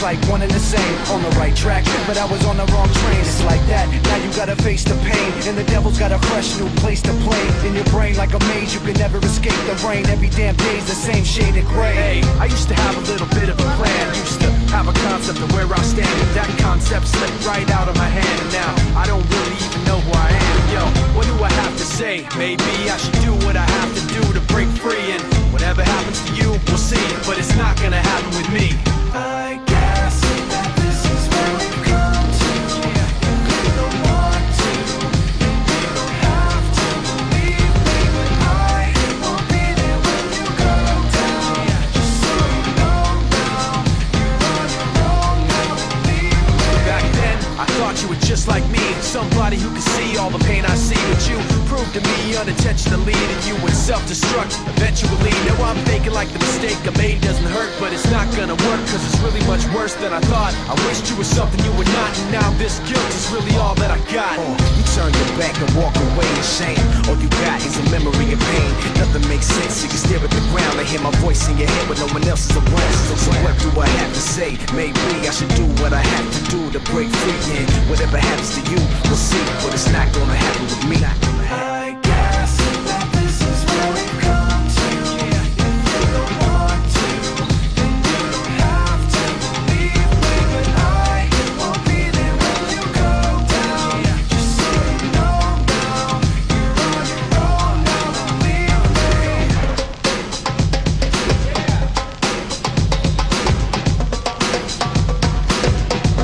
it's like one and the same. On the right track, but I was on the wrong train. It's like that, now you gotta face the pain, and the devil's got a fresh new place to play. In your brain like a maze, you can never escape the rain. Every damn day's the same shade of gray. Hey, I used to have a little bit of a plan, used to have a concept of where I stand. That concept slipped right out of my hand, and now I don't really even know who I am. Yo, what do I have to say? Maybe I should do what I have to do to break free, and whatever happens to you, we'll see, but it's not gonna happen with me. I guess that this is where we come to. We don't want to, we don't have to believe me, but I won't be there when you go down. Just so you know now, you're on your own now, believe me. Back then, I thought you were just like me, somebody who could see all the pain I see, but you proved to me unintentionally that you would self-destruct eventually. Now I'm thinking like the mistake I made doesn't hurt, but it's not gonna work, cause it's really much worse than I thought. I wished you were something you were not, and now this guilt is really all that I got. You turn your back and walk away in shame. All you got is a memory of pain. Nothing makes sense, so you stare at the ground and hear my voice in your head when no one else is around. So what do I have to say? Maybe I should do what I have to do to break free, and whatever happens to you, we'll see, but it's not gonna happen with me. I guess that this is where we come to. If you don't want to, then you don't have to believe me, but I won't be there when you go down. Just so you know now, you're on your own now, believe